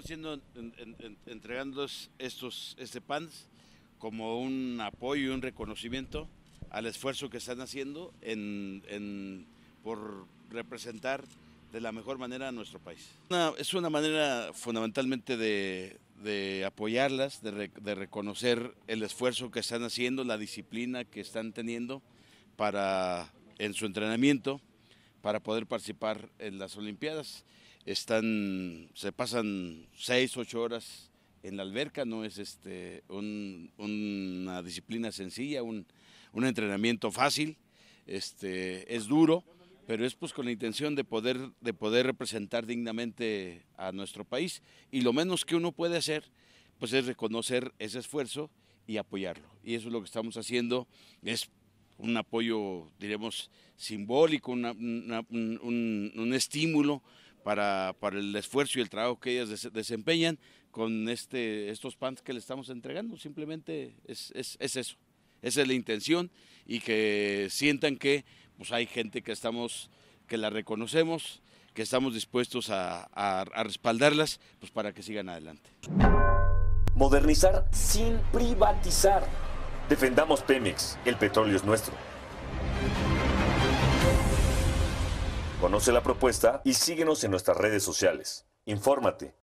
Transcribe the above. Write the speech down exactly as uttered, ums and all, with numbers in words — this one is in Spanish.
estamos siendo en, en, entregando estos, este P A N como un apoyo y un reconocimiento al esfuerzo que están haciendo en, en, por representar de la mejor manera a nuestro país. Una, es una manera fundamentalmente de, de apoyarlas, de, re, de reconocer el esfuerzo que están haciendo, la disciplina que están teniendo para, en su entrenamiento, para poder participar en las Olimpiadas. Están, se pasan seis, ocho horas en la alberca, no es este, un, una disciplina sencilla, un, un entrenamiento fácil, este, es duro, pero es pues con la intención de poder, de poder representar dignamente a nuestro país, y lo menos que uno puede hacer pues es reconocer ese esfuerzo y apoyarlo, y eso es lo que estamos haciendo, es un apoyo, diremos, simbólico, una, una, un, un, un estímulo para, para el esfuerzo y el trabajo que ellas des, desempeñan con este, estos pants que le estamos entregando. Simplemente es, es, es eso, esa es la intención, y que sientan que pues, hay gente que, estamos, que la reconocemos, que estamos dispuestos a, a, a respaldarlas pues, para que sigan adelante. Modernizar sin privatizar. Defendamos Pemex, el petróleo es nuestro. Conoce la propuesta y síguenos en nuestras redes sociales. Infórmate.